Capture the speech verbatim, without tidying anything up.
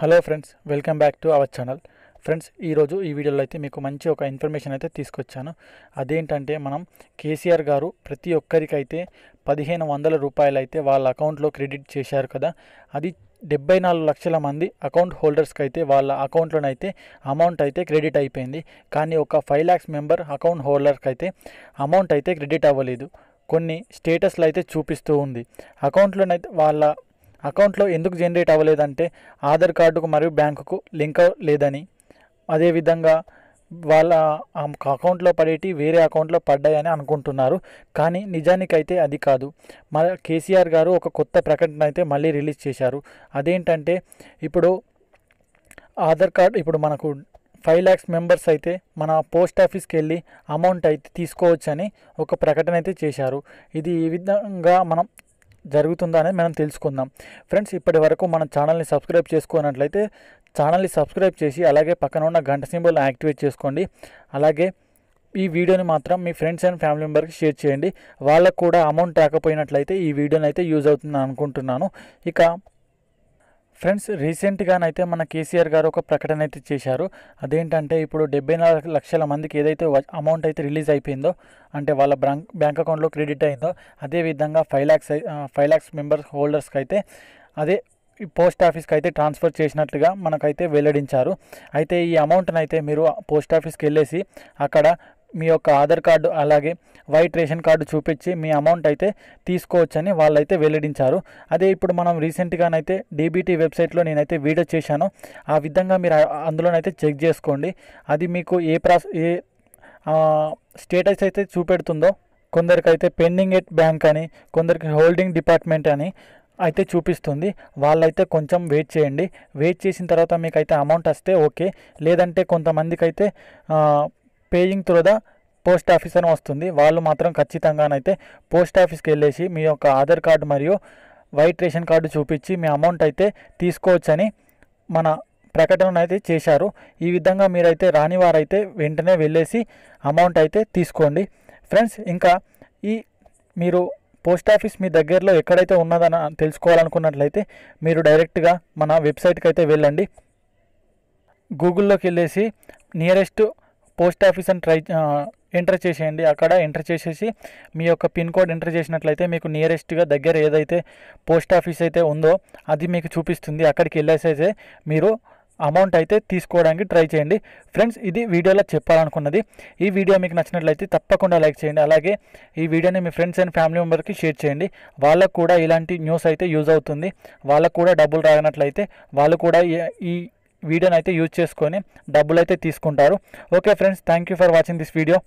Hello friends, welcome back to our channel. Friends, ఈరోజు ఈ వీడియోలో అయితే మీకు మంచి ఒక ఇన్ఫర్మేషన్ అయితే తీసుకొచ్చాను. అదేంటంటే, మనం కేసీఆర్ గారు ప్రతి ఒక్కరికైతే పదిహేను వందల రూపాయలు అయితే వాళ్ళ అకౌంట్లో క్రెడిట్ చేశారు కదా. అది డెబ్బై నాలుగు లక్షల మంది అకౌంట్ హోల్డర్స్కి అయితే వాళ్ళ అకౌంట్లోనైతే అమౌంట్ అయితే క్రెడిట్ అయిపోయింది. కానీ ఒక ఫైవ్ ల్యాక్స్ మెంబర్ అకౌంట్ హోల్డర్కి అయితే అమౌంట్ అయితే క్రెడిట్ అవ్వలేదు. కొన్ని స్టేటస్లు అయితే చూపిస్తూ ఉంది. అకౌంట్లోనైతే వాళ్ళ అకౌంట్లో ఎందుకు జనరేట్ అవ్వలేదంటే ఆధార్ కార్డుకు మరియు బ్యాంకుకు లింక్ లేదని, అదేవిధంగా వాళ్ళ అకౌంట్లో పడేటి వేరే అకౌంట్లో పడ్డాయని అనుకుంటున్నారు. కానీ నిజానికైతే అది కాదు. మన కేసీఆర్ గారు ఒక కొత్త ప్రకటన అయితే మళ్ళీ రిలీజ్ చేశారు. అదేంటంటే, ఇప్పుడు ఆధార్ కార్డ్ ఇప్పుడు మనకు ఫైవ్ ల్యాక్స్ మెంబర్స్ అయితే మన పోస్ట్ ఆఫీస్కి వెళ్ళి అమౌంట్ అయితే తీసుకోవచ్చని ఒక ప్రకటన అయితే చేశారు. ఇది ఈ విధంగా మనం జరుగుతుందా అనేది మనం తెలుసుకుందాం. ఫ్రెండ్స్, ఇప్పటి వరకు మన ఛానల్ని సబ్స్క్రైబ్ చేసుకున్నట్లయితే ఛానల్ని సబ్స్క్రైబ్ చేసి అలాగే పక్కన ఉన్న గంట సింబల్ యాక్టివేట్ చేసుకోండి. అలాగే ఈ వీడియోని మాత్రం మీ ఫ్రెండ్స్ అండ్ ఫ్యామిలీ మెంబర్కి షేర్ చేయండి. వాళ్ళకు కూడా అమౌంట్ రాకపోయినట్లయితే ఈ వీడియోని అయితే యూజ్ అవుతుందని అనుకుంటున్నాను. ఇక ఫ్రెండ్స్, రీసెంట్గానైతే మన కేసీఆర్ గారు ఒక ప్రకటన అయితే చేశారు. అదేంటంటే, ఇప్పుడు డెబ్బై నాలుగు లక్షల మందికి ఏదైతే అమౌంట్ అయితే రిలీజ్ అయిపోయిందో, అంటే వాళ్ళ బ్యాంక్ బ్యాంక్ అకౌంట్లో క్రెడిట్ అయిందో, అదేవిధంగా five lakhs five lakhs members హోల్డర్స్కి అయితే అదే పోస్ట్ ఆఫీస్కి అయితే ట్రాన్స్ఫర్ చేసినట్లుగా మనకైతే వెల్లడించారు. అయితే ఈ అమౌంట్ని అయితే మీరు పోస్ట్ ఆఫీస్కి వెళ్ళేసి అక్కడ మీ యొక్క ఆధార్ కార్డు అలాగే వైట్ రేషన్ కార్డు చూపించి మీ అమౌంట్ అయితే తీసుకోవచ్చని వాళ్ళైతే వెల్లడించారు. అదే ఇప్పుడు మనం రీసెంట్గానైతే డీబీటీ వెబ్సైట్లో నేనైతే వీడియో చేశాను. ఆ విధంగా మీరు అందులోనైతే చెక్ చేసుకోండి. అది మీకు ఏ ప్రాస్ ఏ స్టేటస్ అయితే చూపెడుతుందో, కొందరికైతే పెండింగ్ ఎట్ బ్యాంక్ అని, కొందరికి హోల్డింగ్ డిపార్ట్మెంట్ అని అయితే చూపిస్తుంది. వాళ్ళైతే కొంచెం వెయిట్ చేయండి. వెయిట్ చేసిన తర్వాత మీకైతే అమౌంట్ వస్తే ఓకే, లేదంటే కొంతమందికి అయితే paying through the post office అని వస్తుంది. వాళ్ళు మాత్రం ఖచ్చితంగానైతే పోస్ట్ ఆఫీస్కి వెళ్ళేసి మీ యొక్క ఆధార్ కార్డు మరియు వైట్ రేషన్ కార్డు చూపించి మీ అమౌంట్ అయితే తీసుకోవచ్చని మన ప్రకటన అయితే చేశారు. ఈ విధంగా మీరైతే రాని వారైతే వెంటనే వెళ్ళేసి అమౌంట్ అయితే తీసుకోండి. ఫ్రెండ్స్, ఇంకా ఈ మీరు పోస్ట్ ఆఫీస్ మీ దగ్గరలో ఎక్కడైతే ఉన్నదని తెలుసుకోవాలనుకున్నట్లయితే మీరు డైరెక్ట్గా మన వెబ్సైట్కి అయితే వెళ్ళండి. గూగుల్లోకి వెళ్ళేసి నియరెస్ట్ పోస్ట్ ఆఫీస్ అని ట్రై ఎంటర్ చేసేయండి. అక్కడ ఎంటర్ చేసేసి మీ యొక్క పిన్ కోడ్ ఎంటర్ చేసినట్లయితే మీకు నియరెస్ట్గా దగ్గర ఏదైతే పోస్ట్ ఆఫీస్ అయితే ఉందో అది మీకు చూపిస్తుంది. అక్కడికి వెళ్ళేసైతే మీరు అమౌంట్ అయితే తీసుకోవడానికి ట్రై చేయండి. ఫ్రెండ్స్, ఇది వీడియోలో చెప్పాలనుకున్నది. ఈ వీడియో మీకు నచ్చినట్లయితే తప్పకుండా లైక్ చేయండి. అలాగే ఈ వీడియోని మీ ఫ్రెండ్స్ అండ్ ఫ్యామిలీ మెంబర్కి షేర్ చేయండి. వాళ్ళకు కూడా ఇలాంటి న్యూస్ అయితే యూజ్ అవుతుంది. వాళ్ళకు కూడా డబ్బులు రానట్లయితే వాళ్ళు కూడా ఈ వీడియోని అయితే యూజ్ చేసుకొని డబ్బులు అయితే తీసుకుంటారు. Okay friends, thank you for watching this video.